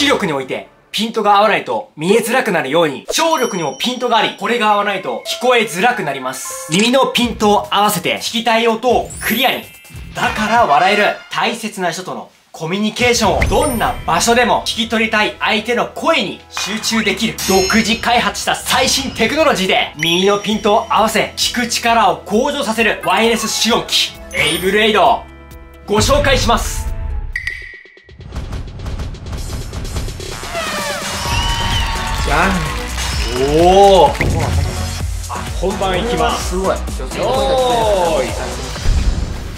視力においてピントが合わないと見えづらくなるように、聴力にもピントがあり、これが合わないと聞こえづらくなります。耳のピントを合わせて聞きたい音をクリアに。だから笑える。大切な人とのコミュニケーションをどんな場所でも聞き取りたい相手の声に集中できる。独自開発した最新テクノロジーで耳のピントを合わせ聞く力を向上させるワイヤレス集音機Able Aidをご紹介します。じゃん。おお、本番いきます。すごい。おーい。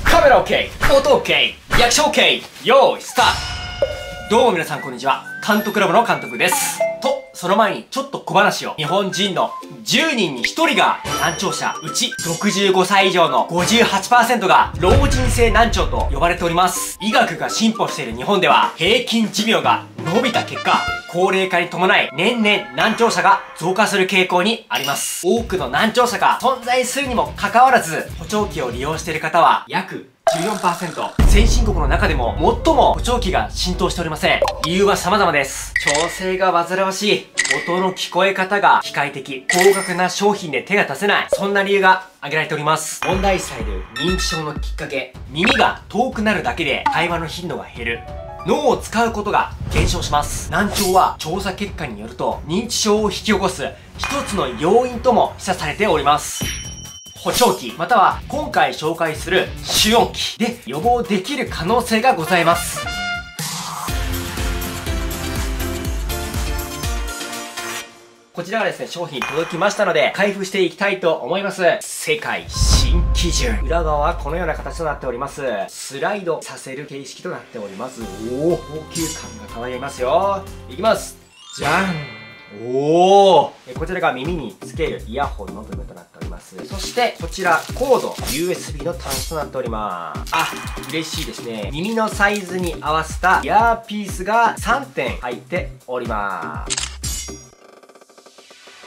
カメラ OK、 音 OK、役所 OK、 よーい、スタート。どうも皆さん、こんにちは。監督ラボの監督です。と、その前にちょっと小話を。日本人の10人に1人が難聴者、うち65歳以上の 58% が老人性難聴と呼ばれております。医学が進歩している日本では、平均寿命が伸びた結果、高齢化に伴い年々難聴者が増加する傾向にあります。多くの難聴者が存在するにもかかわらず、補聴器を利用している方は約14%。 先進国の中でも最も補聴器が浸透しておりません。理由は様々です。調整が煩わしい、音の聞こえ方が機械的、高額な商品で手が出せない、そんな理由が挙げられております。問題視される認知症のきっかけ、耳が遠くなるだけで会話の頻度が減る、脳を使うことが減少します。難聴は調査結果によると認知症を引き起こす一つの要因とも示唆されております。補聴器または今回紹介する集音器で予防できる可能性がございます。こちらがですね、商品届きましたので開封していきたいと思います。世界新基準、裏側はこのような形となっております。スライドさせる形式となっております。おお、高級感が漂いますよ。いきます。じゃん。おお、こちらが耳につけるイヤホンの部分となっております。そしてこちらコード USB の端子となっております。あ、嬉しいですね。耳のサイズに合わせたイヤーピースが3点入っております。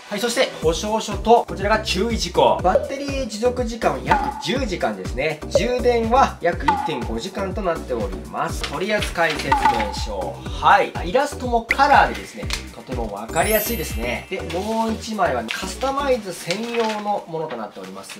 はい、そして保証書と、こちらが注意事項。バッテリー持続時間は約10時間ですね。充電は約 1.5 時間となっております。取扱説明書、はい、イラストもカラーでですね、とても分かりやすいですね。でもう1枚はカスタマイズ専用のものとなっております。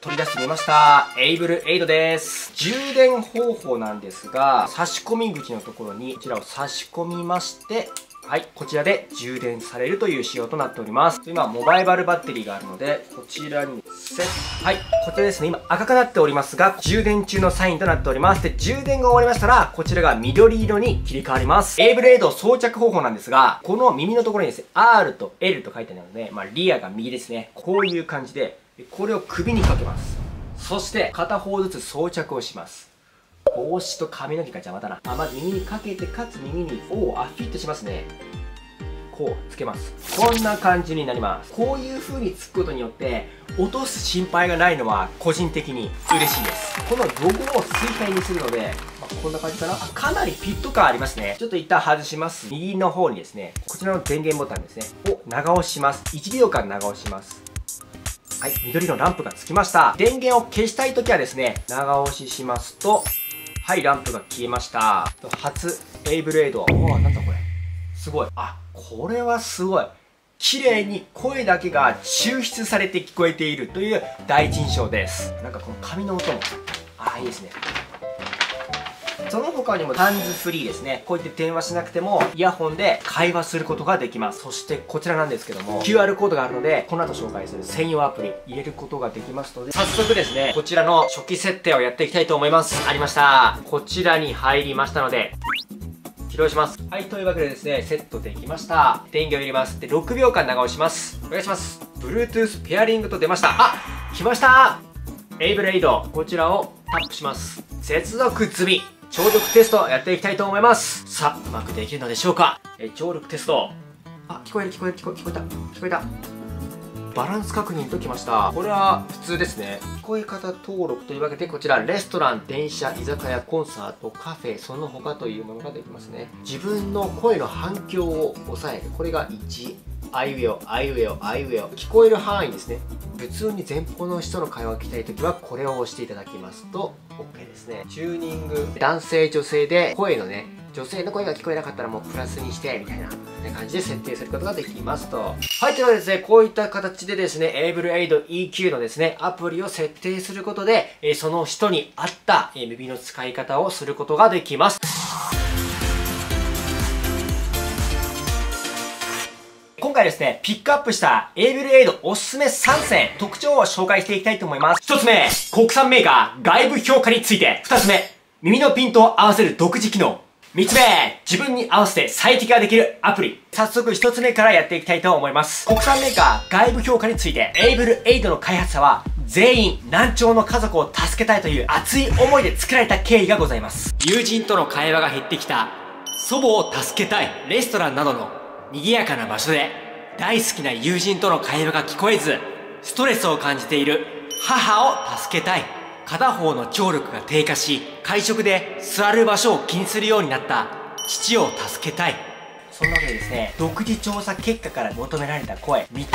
取り出してみました。Able Aid です。充電方法なんですが、差し込み口のところにこちらを差し込みまして、はい、こちらで充電されるという仕様となっております。今、モバイバルバッテリーがあるので、こちらにセット。はい、こちらですね、今赤くなっておりますが、充電中のサインとなっております。で、充電が終わりましたら、こちらが緑色に切り替わります。Able Aid装着方法なんですが、この耳のところにですね、R と L と書いてあるので、まあ、リアが右ですね。こういう感じで、これを首にかけます。そして、片方ずつ装着をします。帽子と髪の毛が邪魔だな。まず耳にかけて、かつ耳に、フィットしますね。こう、つけます。こんな感じになります。こういう風につくことによって、落とす心配がないのは、個人的に嬉しいです。このロゴを水平にするので、こんな感じかな。かなりフィット感ありますね。ちょっと一旦外します。右の方にですね、こちらの電源ボタンですね、を長押しします。1秒間長押します。はい、緑のランプがつきました。電源を消したいときはですね、長押ししますと、はい、ランプが消えました。初、Able Aid。なんだこれ。すごい。これはすごい。綺麗に声だけが抽出されて聞こえているという第一印象です。なんかこの紙の音も、いいですね。その他にもハンズフリーですね。こうやって電話しなくてもイヤホンで会話することができます。そしてこちらなんですけども、QR コードがあるので、この後紹介する専用アプリ入れることができますので、早速ですね、こちらの初期設定をやっていきたいと思います。ありました。こちらに入りましたので、起動します。はい、というわけでですね、セットできました。電源を入れます。で、6秒間長押します。お願いします。Bluetooth ペアリングと出ました。来ました。Able Aid。こちらをタップします。接続済み。聴力テストやっていきたいと思います。さあ、うまくできるのでしょうか。聴力テスト。聞こえる、聞こえた。バランス確認ときました。これは普通ですね。聞こえ方登録というわけで、こちら、レストラン、電車、居酒屋、コンサート、カフェ、その他というものができますね。自分の声の反響を抑える。これが1。I will, I will, I will 聞こえる範囲ですね。普通に前方の人の会話を聞きたいときはこれを押していただきますと OK ですね。チューニング、男性女性で声のね、女性の声が聞こえなかったらもうプラスにしてみたいな感じで設定することができますと。はい、というわけでですね、こういった形でですね、Able Aid EQ のですね、アプリを設定することで、その人に合った耳の使い方をすることができます。今回ですね、ピックアップしたAble Aidおすすめ3選、特徴を紹介していきたいと思います。1つ目、国産メーカー外部評価について。2つ目、耳のピントを合わせる独自機能。3つ目、自分に合わせて最適化できるアプリ。早速1つ目からやっていきたいと思います。国産メーカー外部評価について、Able Aidの開発者は全員難聴の家族を助けたいという熱い思いで作られた経緯がございます。友人との会話が減ってきた、祖母を助けたい、レストランなどの賑やかな場所で大好きな友人との会話が聞こえず、ストレスを感じている母を助けたい。片方の聴力が低下し、会食で座る場所を気にするようになった父を助けたい。そんなわけでですね、独自調査結果から求められた声3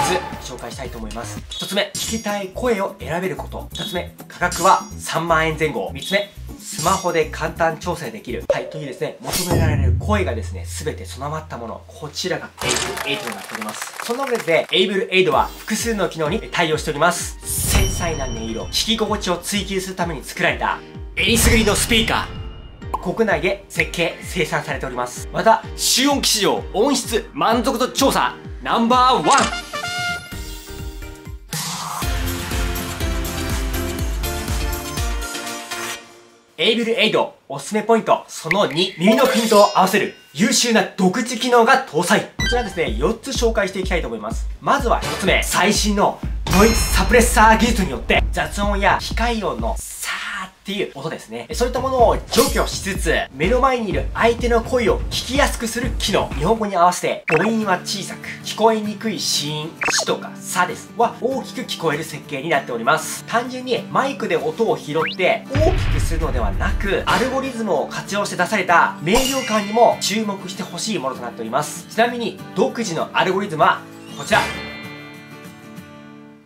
つ紹介したいと思います。1つ目、聞きたい声を選べること。2つ目、価格は3万円前後。3つ目、スマホで簡単調整できる。はい、というですね、求められる声がですね、全て備わったもの、こちらが Able Aid になっております。そんなわけでですね、Able Aid は複数の機能に対応しております。繊細な音色、聞き心地を追求するために作られたえりすぐりのスピーカー、国内で設計生産されております。また、集音機市場音質満足度調査No.1。Able Aidおすすめポイントその2、耳のピントを合わせる優秀な独自機能が搭載。こちらですね、4つ紹介していきたいと思います。まずは1つ目、最新のノイズサプレッサー技術によって雑音や機械音のさーっていう音ですね、そういったものを除去しつつ目の前にいる相手の声を聞きやすくする機能。日本語に合わせて母音は小さく、聞こえにくい子音、しとかさですは大きく聞こえる設計になっております。単純にマイクで音を拾って大きくするのではなく、アルゴリズムを活用して出された明瞭感にも注目してほしいものとなっております。ちなみに独自のアルゴリズムはこちら、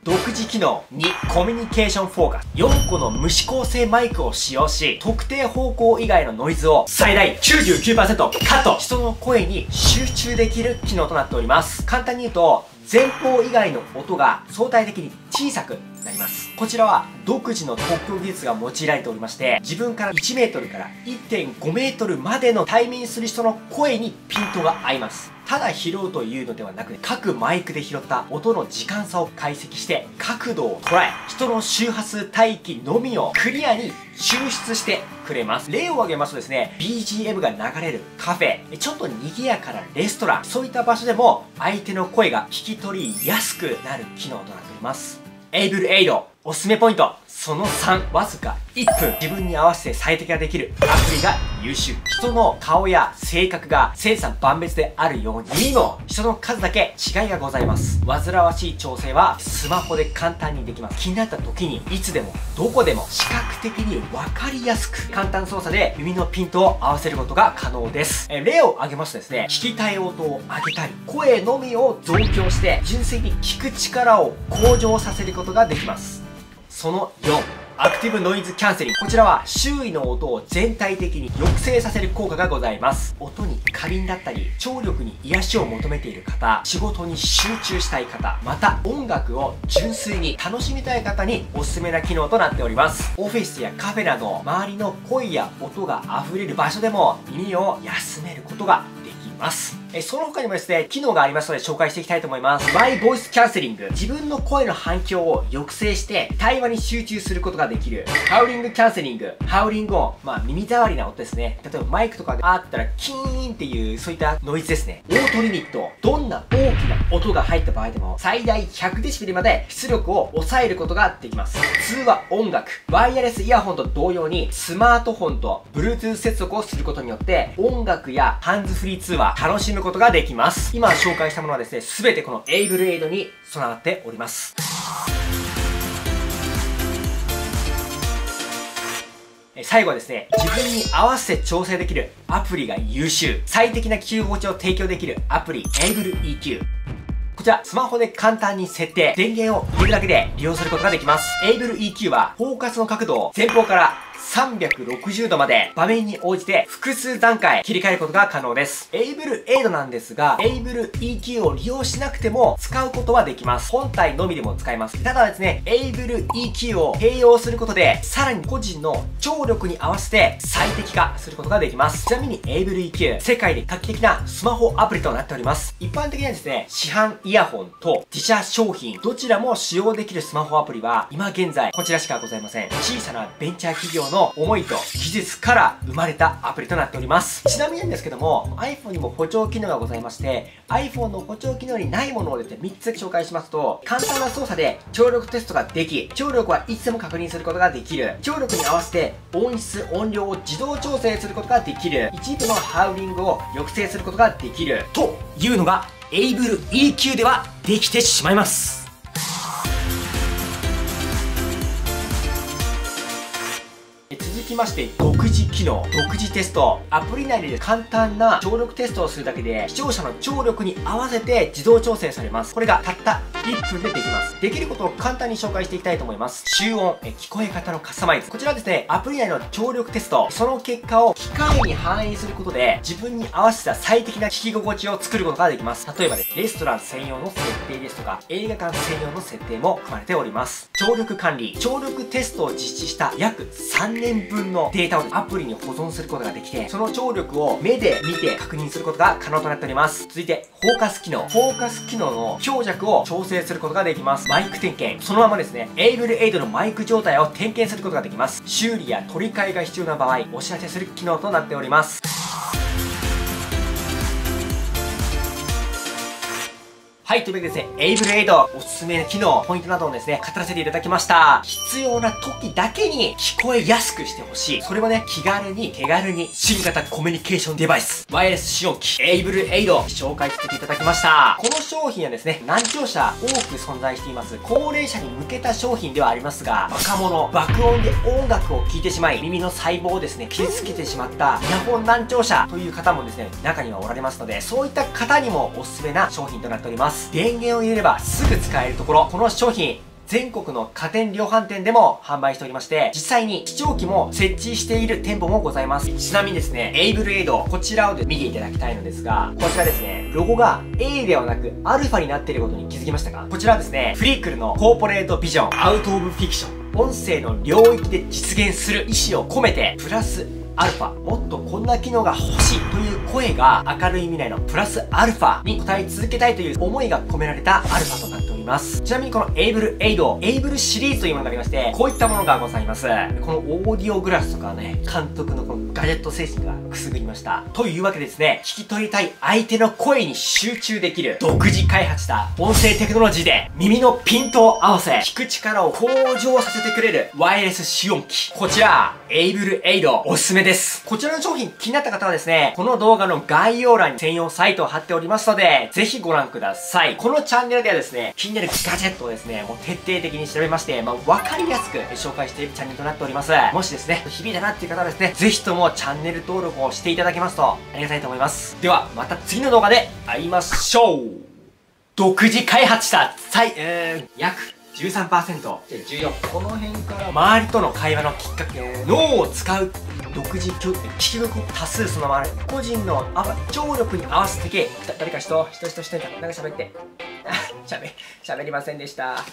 独自機能2、コミュニケーションフォーカス。4個の無指向性マイクを使用し、特定方向以外のノイズを最大 99% カット、人の声に集中できる機能となっております。簡単に言うと、前方以外の音が相対的に小さくなります。こちらは独自の特許技術が用いられておりまして、自分から 1m から 1.5m までの対面する人の声にピントが合います。ただ拾うというのではなく、各マイクで拾った音の時間差を解析して角度を捉え、人の周波数帯域のみをクリアに抽出してくれます。例を挙げますとですね、BGM が流れるカフェ、ちょっと賑やかなレストラン、そういった場所でも相手の声が聞き取りやすくなる機能となっております。Able Aidおすすめポイントその3、わずか1分、自分に合わせて最適化できるアプリが優秀。人の顔や性格が千差万別であるように、耳も人の数だけ違いがございます。煩わしい調整はスマホで簡単にできます。気になった時にいつでもどこでも視覚的に分かりやすく、簡単操作で耳のピントを合わせることが可能です。例を挙げますとですね、聞きたい音を上げたり、声のみを増強して純粋に聞く力を向上させることができます。その4、アクティブノイズキャンセリング。こちらは周囲の音を全体的に抑制させる効果がございます。音に過敏だったり、聴力に癒しを求めている方、仕事に集中したい方、また音楽を純粋に楽しみたい方におすすめな機能となっております。オフィスやカフェなど周りの声や音があふれる場所でも耳を休めることができます。その他にもですね、機能がありますので紹介していきたいと思います。マイボイスキャンセリング。自分の声の反響を抑制して、対話に集中することができる。ハウリングキャンセリング。ハウリング音。耳障りな音ですね。例えばマイクとかであったら、キーンっていう、そういったノイズですね。オートリミット。どんな大きな音が入った場合でも、最大 100dB まで出力を抑えることができます。通話、音楽。ワイヤレスイヤホンと同様に、スマートフォンと Bluetooth 接続をすることによって、音楽やハンズフリー通話、楽しむことができます。今紹介したものはですね、すべてこの Able Aid に備わっております。最後はですね、自分に合わせて調整できるアプリが優秀、最適な聞き心地を提供できるアプリ Able EQ。ちら、スマホで簡単に設定、電源を入れるだけで利用することができます。Able EQ は、フォーカスの角度を前方から360度まで場面に応じて複数段階切り替えることが可能です。Able Aid なんですが、Able EQ を利用しなくても使うことはできます。本体のみでも使えます。ただですね、Able EQ を併用することで、さらに個人の聴力に合わせて最適化することができます。ちなみに Able EQ、世界で画期的なスマホアプリとなっております。一般的にはですね、市販イヤホンと自社商品、どちらも使用できるスマホアプリは、今現在こちらしかございません。小さなベンチャー企業の思いと技術から生まれたアプリとなっております。ちなみになんですけども、 iPhone にも補聴機能がございまして、 iPhone の補聴機能にないものをですね、3つ紹介しますと、簡単な操作で聴力テストができ、聴力はいつでも確認することができる、聴力に合わせて音質音量を自動調整することができる、一部のハウリングを抑制することができるというのが Able EQ ではできてしまいます。続きまして、独自機能、独自テスト。アプリ内で簡単な聴力テストをするだけで、視聴者の聴力に合わせて自動調整されます。これがたった1分でできます。できることを簡単に紹介していきたいと思います。集音、聞こえ方のカスタマイズ。こちらですね、アプリ内の聴力テスト、その結果を機械に反映することで、自分に合わせた最適な聞き心地を作ることができます。例えばですね、レストラン専用の設定ですとか、映画館専用の設定も含まれております。聴力管理、聴力テストを実施した約3年分のデータをアプリに保存することができて、その聴力を目で見て確認することが可能となっております。続いて、フォーカス機能。フォーカス機能の強弱を調整することができます。マイク点検。そのままですね、Able Aid のマイク状態を点検することができます。修理や取り替えが必要な場合、お知らせする機能となっております。はい、というわけでですね、Able Aid おすすめの機能、ポイントなどをですね、語らせていただきました。必要な時だけに聞こえやすくしてほしい。それもね、手軽に、新型コミュニケーションデバイス、ワイヤレス使用機、Able Aid を紹介させていただきました。この商品はですね、難聴者多く存在しています。高齢者に向けた商品ではありますが、若者、爆音で音楽を聴いてしまい、耳の細胞をですね、傷つけてしまった、イヤホン難聴者という方もですね、中にはおられますので、そういった方にもおすすめな商品となっております。電源を入れればすぐ使えるところ、この商品、全国の家電量販店でも販売しておりまして、実際に視聴器も設置している店舗もございます。ちなみにですね、Able Aid、こちらを見ていただきたいのですが、こちらですね、ロゴが A ではなく α になっていることに気づきましたか？こちらはですね、フリークルのコーポレートビジョン、アウトオブフィクション、音声の領域で実現する意思を込めて、プラスアルファ、もっとこんな機能が欲しいという声が、明るい未来のプラスアルファに応え続けたいという思いが込められたアルファとなっております。ちなみにこの Able Aid、Ableシリーズというものがありまして、こういったものがございます。このオーディオグラスとかね、監督のこのガジェット精神がくすぐりました。というわけでですね、聞き取りたい相手の声に集中できる、独自開発した音声テクノロジーで耳のピントを合わせ、聞く力を向上させてくれるワイヤレス集音機、こちら Able Aid おすすめです。こちらの商品気になった方はですね、この動画の概要欄に専用サイトを貼っておりますので、ぜひご覧ください。このチャンネルではですね、気になるガジェットをですね、もう徹底的に調べまして、わかりやすく紹介しているチャンネルとなっております。もしですね、響いたなっていう方はですね、ぜひともチャンネル登録をしていただけますとありがたいと思います。では、また次の動画で会いましょう。独自開発した約13%、14%、この辺から周りとの会話のきっかけ、脳を使う独自聞き力を多数そのまま、個人の聴力に合わせて誰か人なんか喋って喋りませんでした。